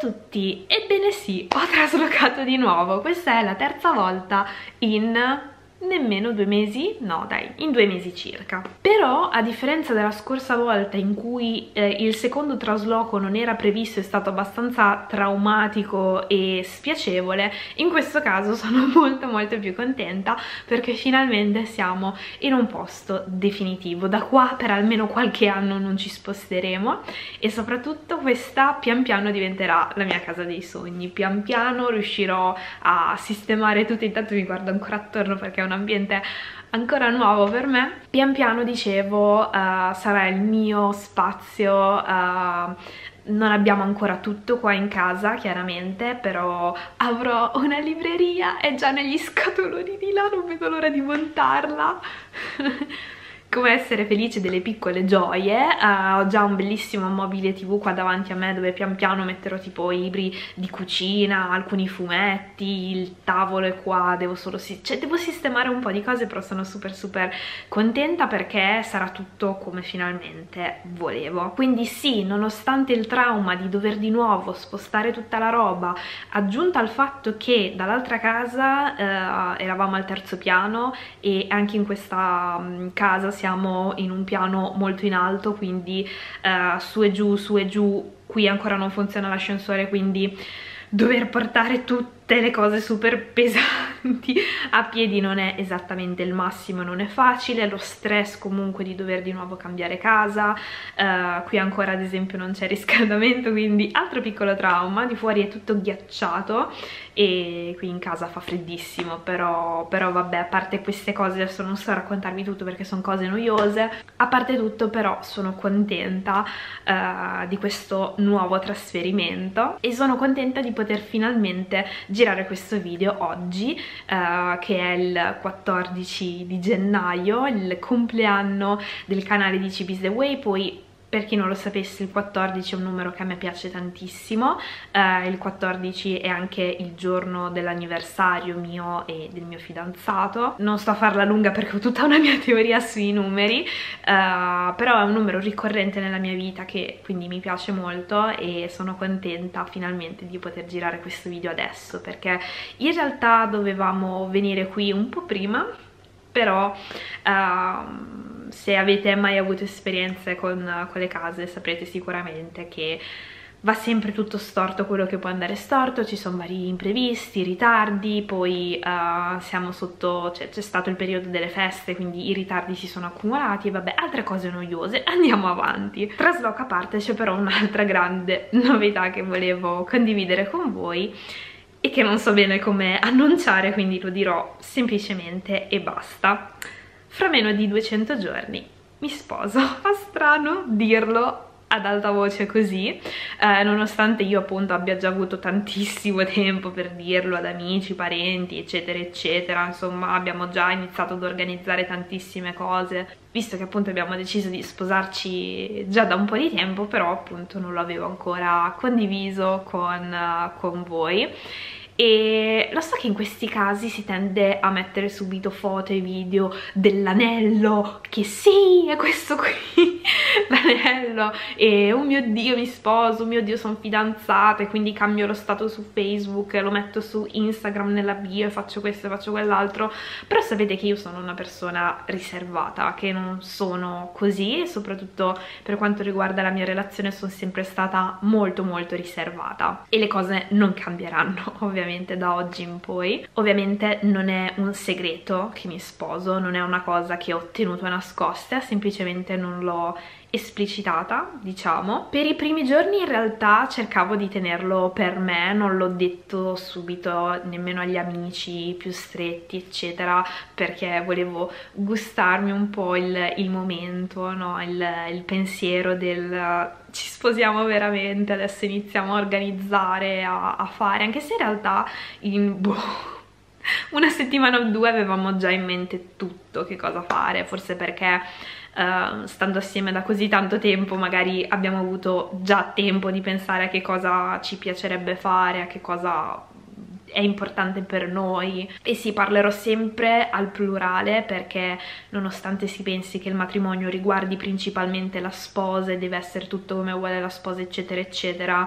tutti, ebbene sì, ho traslocato di nuovo, questa è la terza volta in nemmeno 2 mesi, no dai, in 2 mesi circa. Però a differenza della scorsa volta in cui il secondo trasloco non era previsto, è stato abbastanza traumatico e spiacevole, in questo caso sono molto più contenta perché finalmente siamo in un posto definitivo. Da qua per almeno qualche anno non ci sposteremo e soprattutto questa pian piano diventerà la mia casa dei sogni. Pian piano riuscirò a sistemare tutto, intanto mi guardo ancora attorno perché è un ambiente ancora nuovo per me. Pian piano, dicevo, sarà il mio spazio. Non abbiamo ancora tutto qua in casa chiaramente, però avrò una libreria, è già negli scatoloni di là, non vedo l'ora di montarla. Come essere felice delle piccole gioie. Ho già un bellissimo mobile TV qua davanti a me dove pian piano metterò tipo libri di cucina, alcuni fumetti, il tavolo è qua, devo solo devo sistemare un po' di cose, però sono super contenta perché sarà tutto come finalmente volevo. Quindi sì, nonostante il trauma di dover di nuovo spostare tutta la roba, aggiunta al fatto che dall'altra casa eravamo al terzo piano e anche in questa casa siamo in un piano molto in alto, quindi su e giù, qui ancora non funziona l'ascensore, quindi dover portare tutte le cose super pesanti a piedi non è esattamente il massimo, non è facile, lo stress comunque di dover di nuovo cambiare casa, qui ancora ad esempio non c'è riscaldamento, quindi altro piccolo trauma. Di fuori è tutto ghiacciato e qui in casa fa freddissimo, però vabbè, a parte queste cose, adesso non so raccontarvi tutto perché sono cose noiose, a parte tutto però sono contenta di questo nuovo trasferimento e sono contenta di poter finalmente girare questo video oggi, che è il 14 di gennaio, il compleanno del canale di Chibiistheway. Poi, per chi non lo sapesse, il 14 è un numero che a me piace tantissimo, il 14 è anche il giorno dell'anniversario mio e del mio fidanzato. Non sto a farla lunga perché ho tutta una mia teoria sui numeri, però è un numero ricorrente nella mia vita che quindi mi piace molto e sono contenta finalmente di poter girare questo video adesso, perché in realtà dovevamo venire qui un po' prima, però... se avete mai avuto esperienze con le case saprete sicuramente che va sempre tutto storto quello che può andare storto, ci sono vari imprevisti, ritardi, poi siamo sotto, c'è stato il periodo delle feste, quindi i ritardi si sono accumulati e vabbè, altre cose noiose. Andiamo avanti. Trasloco a parte, c'è però un'altra grande novità che volevo condividere con voi e che non so bene come annunciare, quindi lo dirò semplicemente e basta. Fra meno di 200 giorni mi sposo. Fa strano dirlo ad alta voce così, nonostante io appunto abbia già avuto tantissimo tempo per dirlo ad amici, parenti, eccetera eccetera. Insomma, abbiamo già iniziato ad organizzare tantissime cose, visto che appunto abbiamo deciso di sposarci già da un po' di tempo, però appunto non lo avevo ancora condiviso con voi. E lo so che in questi casi si tende a mettere subito foto e video dell'anello, che sì, è questo qui, l'anello, e oh mio Dio mi sposo, oh mio Dio sono fidanzata, e quindi cambio lo stato su Facebook, lo metto su Instagram nella bio e faccio questo e faccio quell'altro. Però sapete che io sono una persona riservata, che non sono così, e soprattutto per quanto riguarda la mia relazione sono sempre stata molto riservata, e le cose non cambieranno ovviamente da oggi in poi. Ovviamente non è un segreto che mi sposo, non è una cosa che ho tenuto nascosta, semplicemente non l'ho esplicitata, diciamo. Per i primi giorni in realtà cercavo di tenerlo per me, non l'ho detto subito nemmeno agli amici più stretti eccetera, perché volevo gustarmi un po' il momento, no? il pensiero del ci sposiamo veramente, adesso iniziamo a organizzare, a fare, anche se in realtà in una settimana o due avevamo già in mente tutto che cosa fare, forse perché stando assieme da così tanto tempo magari abbiamo avuto già tempo di pensare a che cosa ci piacerebbe fare, a che cosa è importante per noi. E sì, parlerò sempre al plurale perché nonostante si pensi che il matrimonio riguardi principalmente la sposa e deve essere tutto come vuole la sposa eccetera eccetera,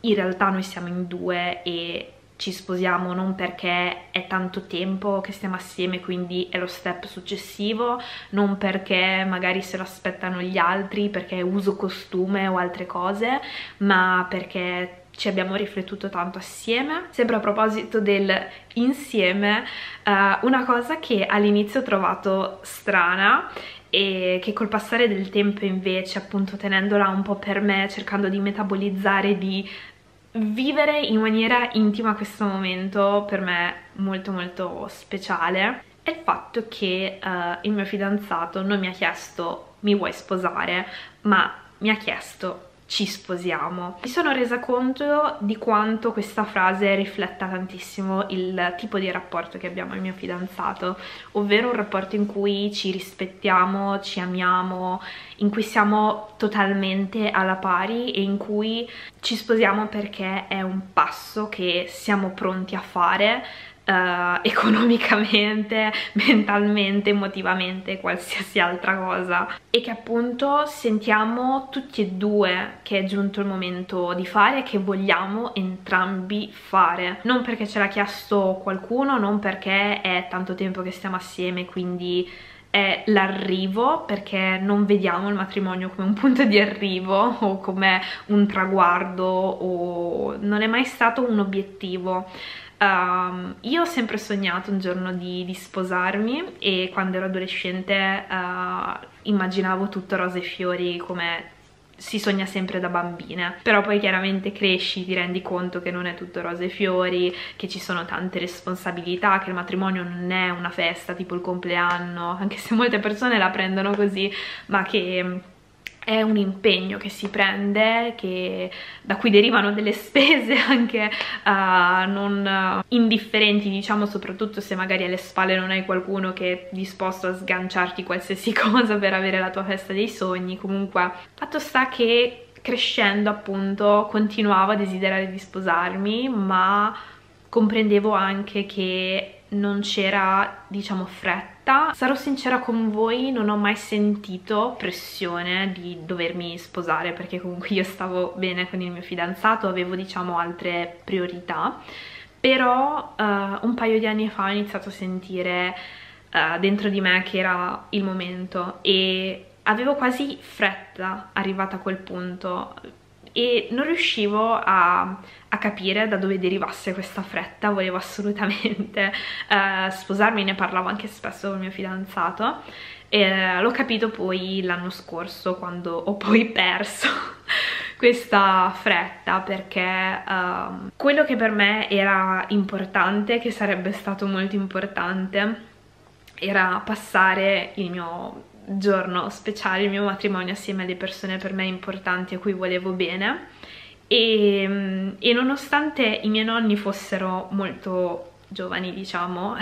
in realtà noi siamo in due e ci sposiamo non perché è tanto tempo che stiamo assieme, quindi è lo step successivo, non perché magari se lo aspettano gli altri, perché uso costume o altre cose, ma perché ci abbiamo riflettuto tanto assieme. Sempre a proposito del insieme, una cosa che all'inizio ho trovato strana e che col passare del tempo invece, appunto tenendola un po' per me, cercando di metabolizzare, di vivere in maniera intima questo momento per me molto molto speciale, è il fatto che il mio fidanzato non mi ha chiesto "mi vuoi sposare", ma mi ha chiesto "ci sposiamo". Mi sono resa conto di quanto questa frase rifletta tantissimo il tipo di rapporto che abbiamo al mio fidanzato, ovvero un rapporto in cui ci rispettiamo, ci amiamo, in cui siamo totalmente alla pari e in cui ci sposiamo perché è un passo che siamo pronti a fare economicamente, mentalmente, emotivamente, qualsiasi altra cosa, e che appunto sentiamo tutti e due che è giunto il momento di fare, che vogliamo entrambi fare, non perché ce l'ha chiesto qualcuno, non perché è tanto tempo che stiamo assieme quindi è l'arrivo, perché non vediamo il matrimonio come un punto di arrivo o come un traguardo, o non è mai stato un obiettivo. Io ho sempre sognato un giorno di sposarmi, e quando ero adolescente immaginavo tutto rose e fiori come si sogna sempre da bambine, però poi chiaramente cresci, ti rendi conto che non è tutto rose e fiori, che ci sono tante responsabilità, che il matrimonio non è una festa tipo il compleanno, anche se molte persone la prendono così, ma che è un impegno che si prende, che da cui derivano delle spese anche non indifferenti, diciamo, soprattutto se magari alle spalle non hai qualcuno che è disposto a sganciarti qualsiasi cosa per avere la tua festa dei sogni. Comunque, fatto sta che crescendo appunto continuavo a desiderare di sposarmi, ma comprendevo anche che non c'era, diciamo, fretta. Sarò sincera con voi, non ho mai sentito pressione di dovermi sposare, perché comunque io stavo bene con il mio fidanzato, avevo, diciamo, altre priorità, però un paio di anni fa ho iniziato a sentire dentro di me che era il momento, e avevo quasi fretta arrivata a quel punto e non riuscivo a capire da dove derivasse questa fretta. Volevo assolutamente sposarmi, ne parlavo anche spesso con il mio fidanzato, e l'ho capito poi l'anno scorso, quando ho poi perso questa fretta, perché quello che per me era importante, che sarebbe stato molto importante, era passare il mio giorno speciale, il mio matrimonio, assieme alle persone per me importanti, a cui volevo bene, e nonostante i miei nonni fossero molto giovani, diciamo,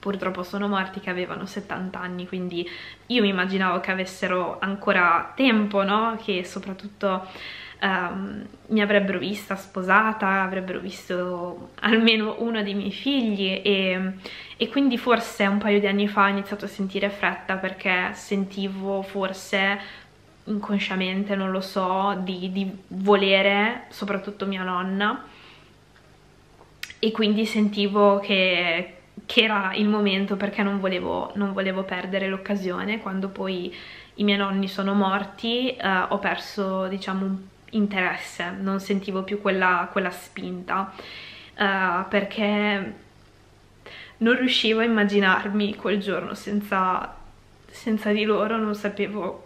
purtroppo sono morti, che avevano 70 anni, quindi io mi immaginavo che avessero ancora tempo, no? Che soprattutto mi avrebbero vista sposata, avrebbero visto almeno uno dei miei figli, e quindi forse un paio di anni fa ho iniziato a sentire fretta, perché sentivo, forse inconsciamente, non lo so, di volere soprattutto mia nonna, e quindi sentivo che era il momento, perché non volevo perdere l'occasione. Quando poi i miei nonni sono morti ho perso, diciamo, un interesse, non sentivo più quella spinta, perché non riuscivo a immaginarmi quel giorno senza di loro, non sapevo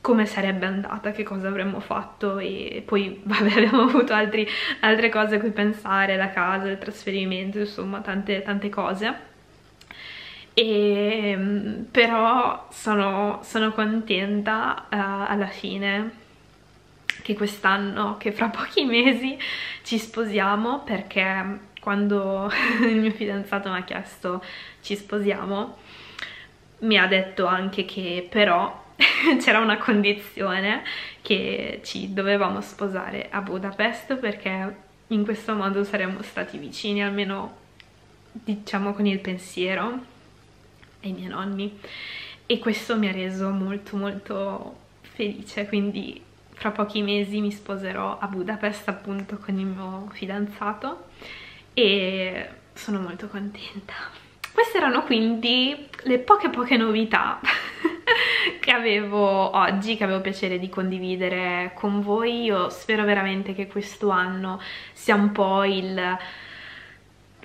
come sarebbe andata, che cosa avremmo fatto, e poi vabbè, abbiamo avuto altre cose a cui pensare, la casa, il trasferimento, insomma tante cose. E però sono contenta alla fine che quest'anno, che fra pochi mesi, ci sposiamo, perché quando il mio fidanzato mi ha chiesto "ci sposiamo", mi ha detto anche che però c'era una condizione, che ci dovevamo sposare a Budapest, perché in questo modo saremmo stati vicini, almeno diciamo con il pensiero, ai miei nonni, e questo mi ha reso molto molto felice. Quindi tra pochi mesi mi sposerò a Budapest, appunto, con il mio fidanzato, e sono molto contenta. Queste erano quindi le poche novità che avevo oggi, che avevo piacere di condividere con voi. Io spero veramente che questo anno sia un po' il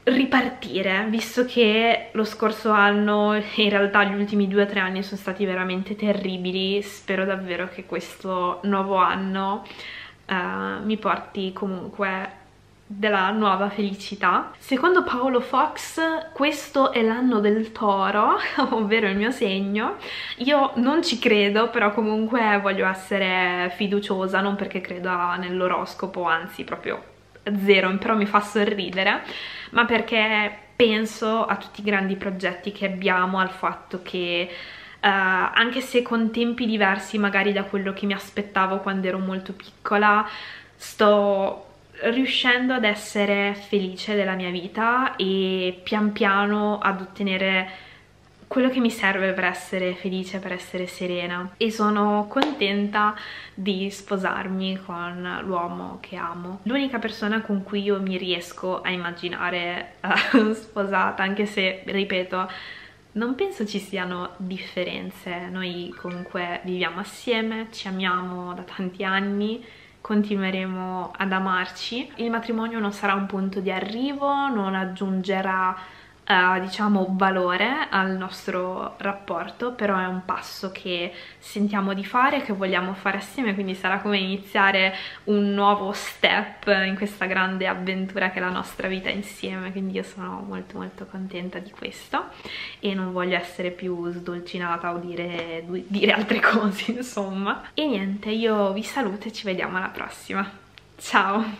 ripartire, visto che lo scorso anno, in realtà gli ultimi 2 o 3 anni sono stati veramente terribili. Spero davvero che questo nuovo anno mi porti comunque della nuova felicità. Secondo Paolo Fox questo è l'anno del toro, ovvero il mio segno. Io non ci credo, però comunque voglio essere fiduciosa, non perché creda nell'oroscopo, anzi proprio zero, però mi fa sorridere, ma perché penso a tutti i grandi progetti che abbiamo, al fatto che anche se con tempi diversi magari da quello che mi aspettavo quando ero molto piccola, sto riuscendo ad essere felice della mia vita e pian piano ad ottenere quello che mi serve per essere felice, per essere serena, e sono contenta di sposarmi con l'uomo che amo, l'unica persona con cui io mi riesco a immaginare sposata, anche se, ripeto, non penso ci siano differenze. Noi comunque viviamo assieme, ci amiamo da tanti anni, continueremo ad amarci. Il matrimonio non sarà un punto di arrivo, non aggiungerà diciamo valore al nostro rapporto, però è un passo che sentiamo di fare, che vogliamo fare assieme, quindi sarà come iniziare un nuovo step in questa grande avventura che è la nostra vita insieme. Quindi io sono molto contenta di questo e non voglio essere più sdolcinata o dire altre cose, insomma. E niente, io vi saluto e ci vediamo alla prossima, ciao!